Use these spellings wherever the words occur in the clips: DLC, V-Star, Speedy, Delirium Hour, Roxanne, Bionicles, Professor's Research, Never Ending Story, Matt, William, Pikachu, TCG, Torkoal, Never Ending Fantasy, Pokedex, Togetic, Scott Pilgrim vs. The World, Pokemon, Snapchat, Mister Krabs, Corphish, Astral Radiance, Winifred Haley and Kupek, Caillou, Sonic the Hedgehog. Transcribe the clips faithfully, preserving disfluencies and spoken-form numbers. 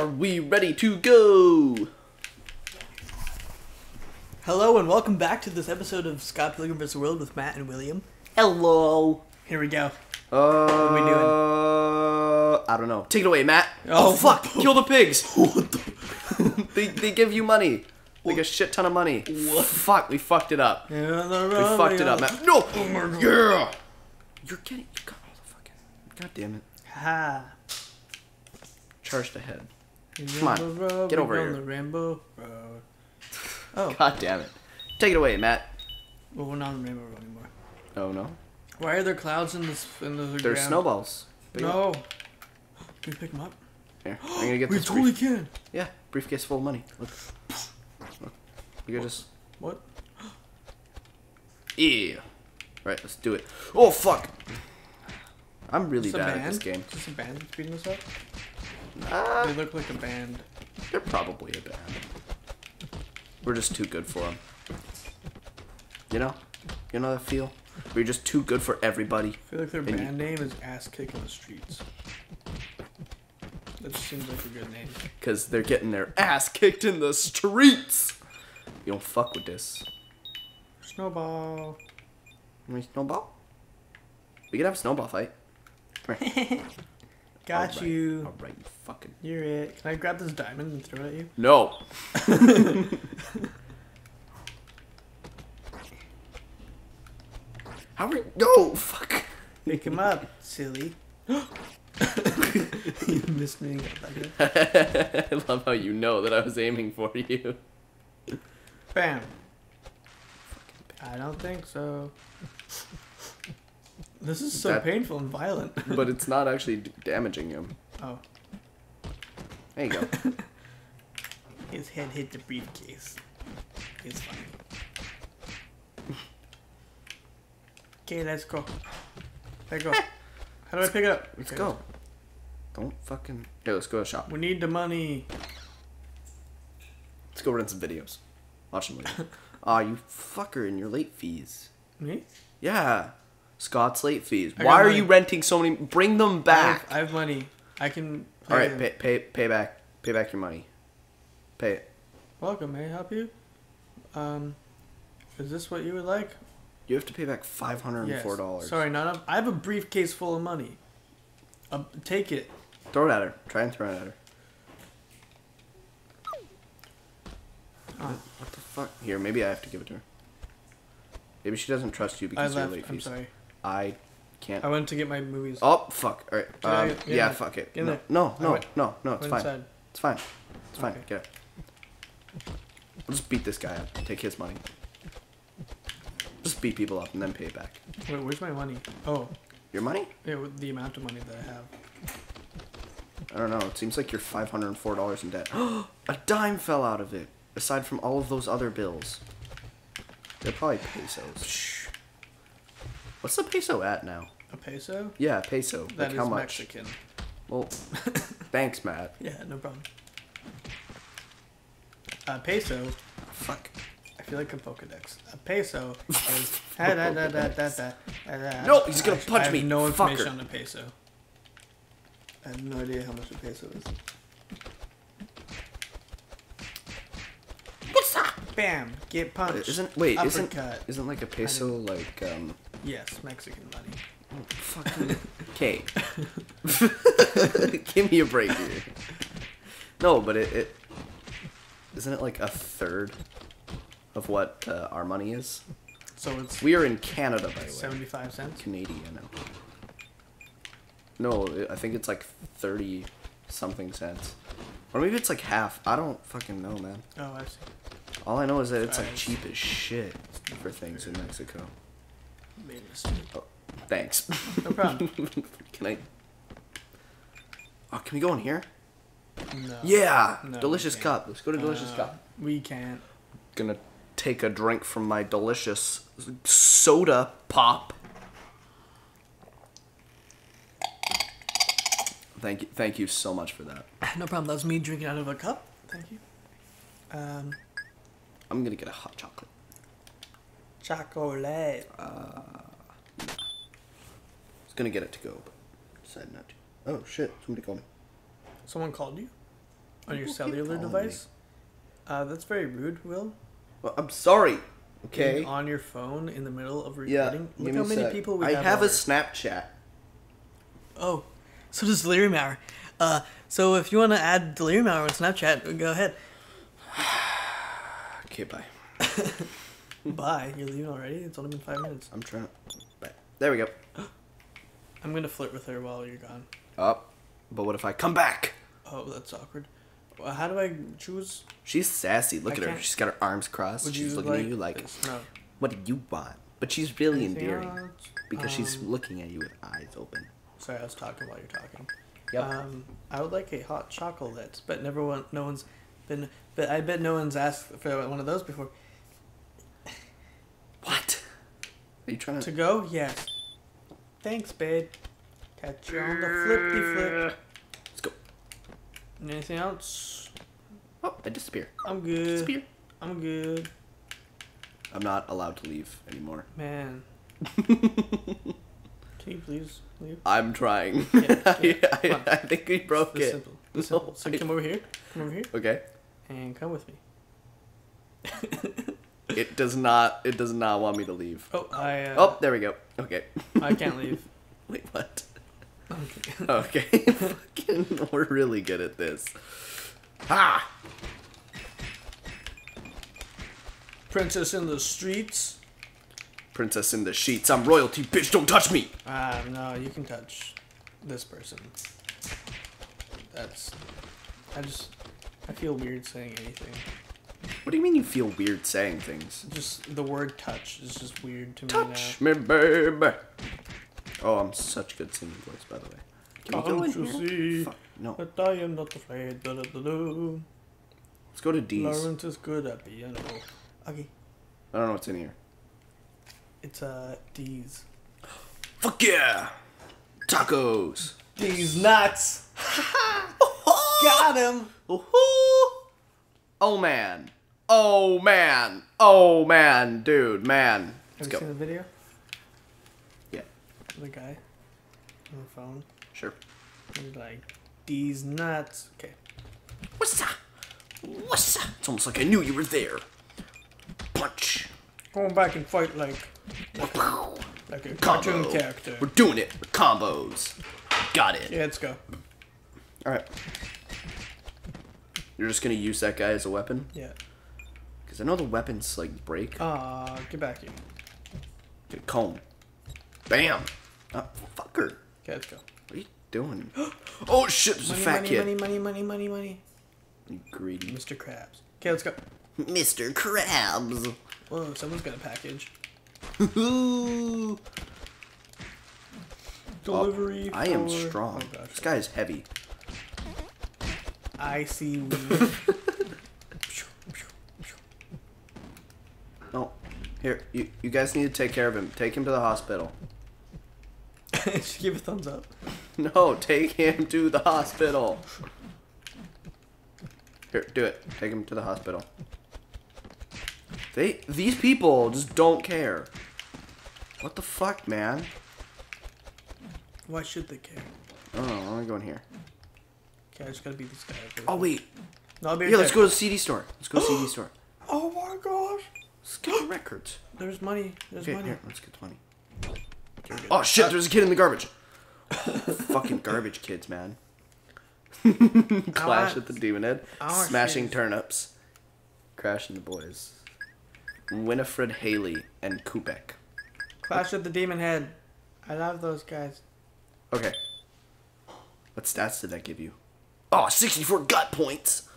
Are we ready to go? Hello and welcome back to this episode of Scott Pilgrim versus. The World with Matt and William. Hello. Here we go. Uh, what are we doing? I don't know. Take it away, Matt. Oh, oh fuck. Kill the pigs. they, they give you money. Like a shit ton of money. What? Fuck, we fucked it up. Yeah, we fucked it up, Matt. No! Oh my God. Yeah! You're getting... You got all the fucking... God damn it. Ha. Charged ahead. Come on. Get over here. Rambo Road. Oh. God damn it. Take it away, Matt. Well, we're not on Rainbow Road anymore. Oh, no? Why are there clouds in this in the ground? There's snowballs. Big no. Up. Can we pick them up? Here. I'm gonna get we this totally brief. Can. Yeah. Briefcase full of money. Look. Look. You can just... What? Yeah. Alright, let's do it. Oh, fuck. I'm really bad band? at this game. Is this a band that's beating us up? Nah. They look like a band. They're probably a band. We're just too good for them. You know? You know that feel? We're just too good for everybody. I feel like their and band you... name is Ass Kick in the Streets. That just seems like a good name. Because they're getting their ass kicked in the streets! You don't fuck with this. Snowball. You want snowball? We could have a snowball fight. Come here. Got All right. you. All right, you fucking. You're it. Can I grab this diamond and throw it at you? No. How are you? No, fuck. Pick him up, silly. You missed me. I love how you know that I was aiming for you. Bam. I don't think so. This is so that, painful and violent. But it's not actually d damaging him. Oh. There you go. His head hit the briefcase. He's fine. Okay, let's go. Let's go. How do I pick it up? Let's okay. go. Don't fucking... Okay, let's go to the shop. We need the money. Let's go rent some videos. Watch them later. Aw, oh, you fucker and your late fees. Me? Yeah. Scott's late fees. I Why are money. you renting so many? Bring them back. I have, I have money. I can. Pay All right, them. pay pay pay back pay back your money. Pay it. Welcome. May I help you? Um, is this what you would like? You have to pay back five hundred and four dollars. Yes. Sorry, not. A, I have a briefcase full of money. Um, take it. Throw it at her. Try and throw it at her. Uh, what the fuck? Here, maybe I have to give it to her. Maybe she doesn't trust you because I you're late fees. I'm sorry. I can't. I went to get my movies. Oh, fuck. All right. Um, yeah, yeah fuck it. No, no, no, no, no, it's fine. Inside. It's fine. It's fine. Okay. Get it. I'll just beat this guy up and take his money. Just beat people up and then pay it back. Wait, where's my money? Oh. Your money? Yeah, with the amount of money that I have. I don't know. It seems like you're five hundred and four dollars in debt. A dime fell out of it, aside from all of those other bills. They're probably pesos. Shh. What's the peso at now? A peso? Yeah, a peso. That like is how much? Mexican. Well, thanks, Matt. Yeah, no problem. A peso. Fuck. I feel like a Pokedex. A peso is... da, da, da, da, da, da, da. No, he's gonna punch I have me. No information Fucker. on a peso. I have no idea how much a peso is. Bam! Get punched. Isn't wait? Uppercut. Isn't isn't like a peso like um? Yes, Mexican money. Oh, fucking. Okay. Give me a break here. No, but it, it isn't it like a third of what uh, our money is. So it's. We are in Canada, by the way. Seventy-five cents. Canadian. No, I think it's like thirty something cents, or maybe it's like half. I don't fucking know, man. Oh, I see. All I know is that it's like cheap as shit for things in Mexico. Oh, thanks. No problem. Can I? Oh, can we go in here? No. Yeah. No, delicious cup. Let's go to delicious uh, cup. We can't. Gonna take a drink from my delicious soda pop. Thank you. Thank you so much for that. No problem. That was me drinking out of a cup. Thank you. Um. I'm gonna get a hot chocolate. Chocolate. Uh, I was gonna get it to go, but decided not to. Oh shit! Somebody called me. Someone called you? On your cellular device? Uh, that's very rude, Will. Well, I'm sorry. Okay. Being on your phone in the middle of recording. Yeah, look how many people we have. I have a Snapchat. Oh, so does Delirium Hour. Uh, so if you want to add Delirium Hour on Snapchat, go ahead. Okay, bye. Bye. You're leaving already? It's only been five minutes. I'm trying. Bye. There we go. I'm gonna flirt with her while you're gone. Oh, but what if I come back? Oh, that's awkward. Well, how do I choose? She's sassy. Look I at can't... her. She's got her arms crossed. Would she's looking like... at you like, no. What do you want? But she's really Anything endearing else? because um... she's looking at you with eyes open. Sorry, I was talking while you're talking. Yep. Um, I would like a hot chocolate, but never one. No one's been. But I bet no one's asked for one of those before. What? Are you trying to? To go? Yes. Yeah. Thanks, babe. Catch you on the flippy flip. Let's go. Anything else? Oh, I disappear. I'm good. Disappear. I'm good. I'm not allowed to leave anymore. Man. Can you please leave? I'm trying. Yeah, yeah. I, I, I think we broke it. Simple. No, simple. So I... come over here. Come over here. Okay. And come with me. It does not. It does not want me to leave. Oh, I. Uh, oh, there we go. Okay. I can't leave. Wait, what? Okay. Okay. Fucking, we're really good at this. Ha! Princess in the streets. Princess in the sheets. I'm royalty, bitch. Don't touch me. Ah, uh, no, you can touch this person. That's. I just. I feel weird saying anything. What do you mean you feel weird saying things? Just the word touch is just weird to me now. Touch me, baby. Oh, I'm such good singing voice, by the way. Can we go in here? Fuck, no. But I am not afraid. Da, da, da, da. Let's go to D's. Lawrence is good at piano. Okay. I don't know what's in here. It's uh D's. Fuck yeah! Tacos. D's nuts. Got him. Oh man. Oh man! Oh man, dude, man. Let's Have you go. seen the video? Yeah. The guy on the phone. Sure. He's like, these nuts. Okay. What's up? What's up? It's almost like I knew you were there. Punch. Going back and fight like like a, like a cartoon character. We're doing it. We're combos. Got it. Yeah, let's go. All right. You're just gonna use that guy as a weapon? Yeah. Because I know the weapons, like, break. Aw, uh, get back here. Dude, comb. Bam! Uh, fucker. Okay, let's go. What are you doing? Oh, shit, there's money, a fat money, kid. Money, money, money, money, money, money. Greedy. Mister Krabs. Okay, let's go. Mister Krabs. Whoa, someone's got a package. Delivery oh, I am for... strong. Oh, this guy is heavy. I see weed. Oh, here, you, you guys need to take care of him. Take him to the hospital. Just give a thumbs up. No, take him to the hospital. Here, do it. Take him to the hospital. They, these people just don't care. What the fuck, man? Why should they care? I don't know. I'm gonna go in here. Yeah, I just gotta beat this guy. Oh wait, no, I'll be yeah. Let's go to the C D store. Let's go to the C D store. Oh my gosh! Let's get the records. There's money. There's okay, money. Here, let's get the money. Get oh shit! Uh, there's a kid in the garbage. Fucking garbage kids, man. Clash at the Demon Head. Smashing shit. Turnips. Crashing the boys. Winifred Haley and Kupek. Clash at the Demon Head. I love those guys. Okay. What stats did that give you? Oh, sixty-four gut points.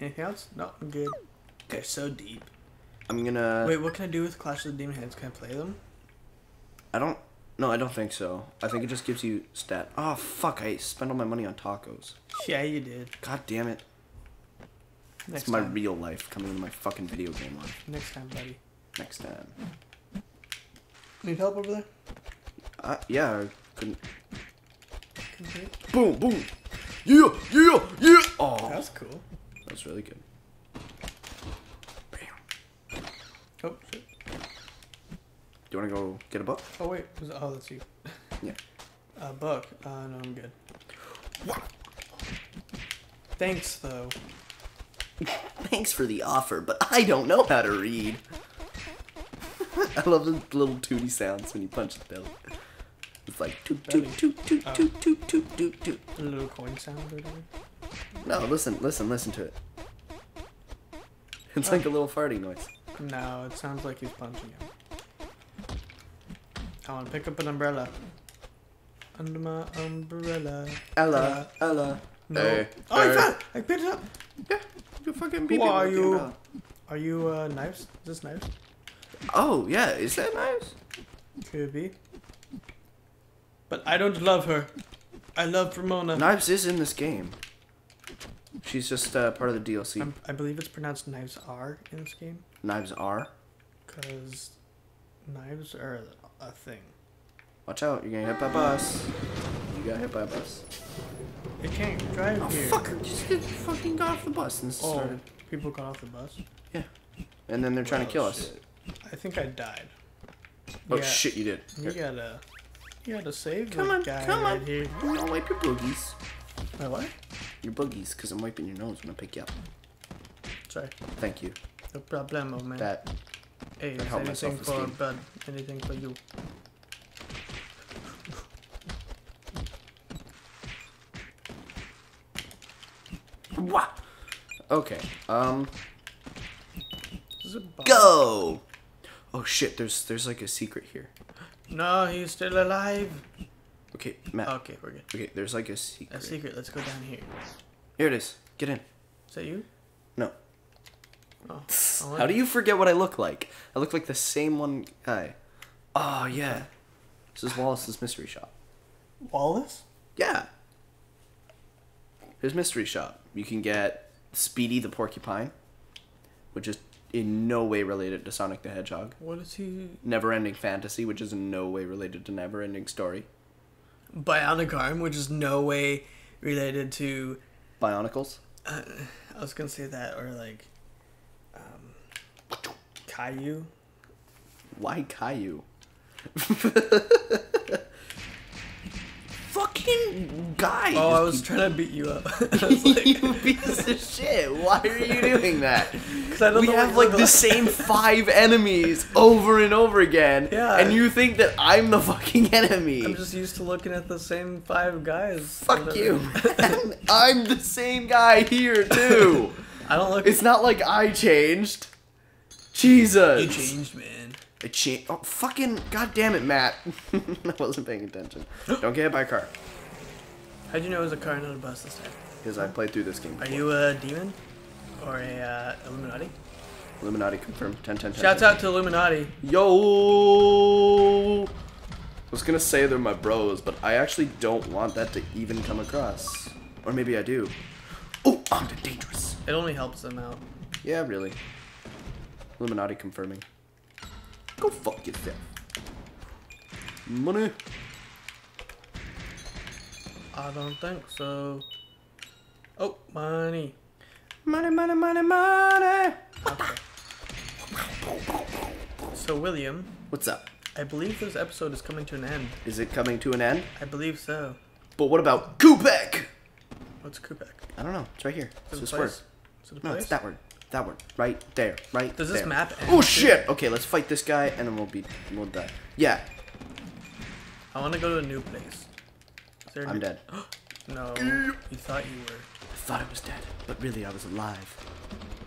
Anything else? No, I'm good. They're so deep. I'm gonna... Wait, what can I do with Clash of the Demon Heads? Can I play them? I don't... No, I don't think so. I think it just gives you stat. Oh, fuck. I spent all my money on tacos. Yeah, you did. God damn it. That's my time. Real life coming into my fucking video game life. Next time, buddy. Next time. Need help over there? Uh, yeah, I couldn't... couldn't hit. Boom, boom. Yeah, yeah, yeah! Oh, that was cool. That was really good. Bam. Oh, shit. Do you want to go get a book? Oh, wait. Oh, that's you. Yeah. A book. Uh, no, I'm good. What? Thanks, though. Thanks for the offer, but I don't know how to read. I love the little tooty sounds when you punch the bell. It's like toot toot toot toot toot toot toot toot toot. A little coin sound or anything? No, listen, listen, listen to it. It's like a little farting noise. No, it sounds like he's punching him. I want to pick up an umbrella. Under my umbrella. Ella, Ella. Ella. No. Hey, oh, hey. I found it! I picked it up! Yeah, you fucking beat me. Who are you? About. Are you, uh, knives? Is this knives? Oh, yeah, is that knives? Could be. But I don't love her. I love Ramona. Knives is in this game. She's just uh, part of the D L C. I'm, I believe it's pronounced Knives R in this game. Knives R? Because knives are a thing. Watch out, you're getting hit by a bus. You got hit by a bus. I can't drive oh, here. Oh, fuck. Just get, fucking got off the bus and oh, started. People got off the bus? Yeah. And then they're trying oh, to kill shit. us. I think I died. Oh, yeah. Shit, you did. You here. gotta... You gotta save come the on, guy come right on. here. I'll wipe your boogies. My what? Your boogies, because I'm wiping your nose when I pick you up. Sorry. Thank you. No problemo, man. That... Hey, that helped anything for bud. Anything for you. What? Okay. Um. Go. Oh shit! There's there's like a secret here. No, he's still alive. Okay, Matt. Okay, we're good. Okay, there's like a secret. A secret. Let's go down here. Here it is. Get in. Is that you? No. Oh. How do you forget what I look like? I look like the same one guy. Oh yeah. This is Wallace's mystery shop. Wallace? Yeah. His mystery shop. You can get Speedy the Porcupine, which is in no way related to Sonic the Hedgehog. What is he? Never Ending Fantasy, which is in no way related to Never Ending Story. Bionic Arm, which is no way related to... Bionicles? Uh, I was going to say that, or like... Um, Caillou? Why Caillou? Fucking guy. Oh, I was trying to beat you up. I was like, you piece of shit. Why are you doing that? Because I don't we know have like the like. same five enemies over and over again. Yeah. And you think that I'm the fucking enemy. I'm just used to looking at the same five guys. Fuck you. Man. I'm the same guy here too. I don't look. It's not like I changed. Jesus. You changed, man. A chain oh, fucking goddamn it, Matt. I wasn't paying attention. Don't get hit by a car. How'd you know it was a car and not a bus this time? Because I played through this game before. Are you a demon? Or a uh, Illuminati? Illuminati confirmed. ten ten ten. Shouts out to Illuminati. Yo! I was gonna say they're my bros, but I actually don't want that to even come across. Or maybe I do. Oh, I'm dangerous. It only helps them out. Yeah, really. Illuminati confirming. Go fuck yourself. Money. I don't think so. Oh, money. Money, money, money, money. Okay. So, William. What's up? I believe this episode is coming to an end. Is it coming to an end? I believe so. But what about Kupek? What's Kupek? I don't know. It's right here. It's this word. Is it a place? No, it's that word. That one, right there, right Does this there. map end? Oh shit! Okay, let's fight this guy and then we'll be, we'll die. Yeah. I want to go to a new place. Is there a I'm new dead. No, you thought you were. I thought I was dead, but really I was alive.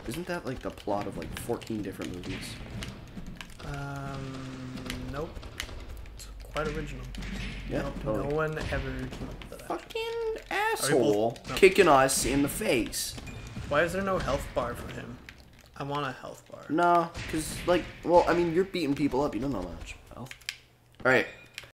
Isn't that like the plot of like fourteen different movies? Um, nope. It's quite original. Yeah, nope, totally. No one ever came up with that. Fucking asshole no. kicking us in the face. Why is there no health bar for him? I want a health bar. No, because, like, well, I mean, you're beating people up. You don't know much. Well. All right.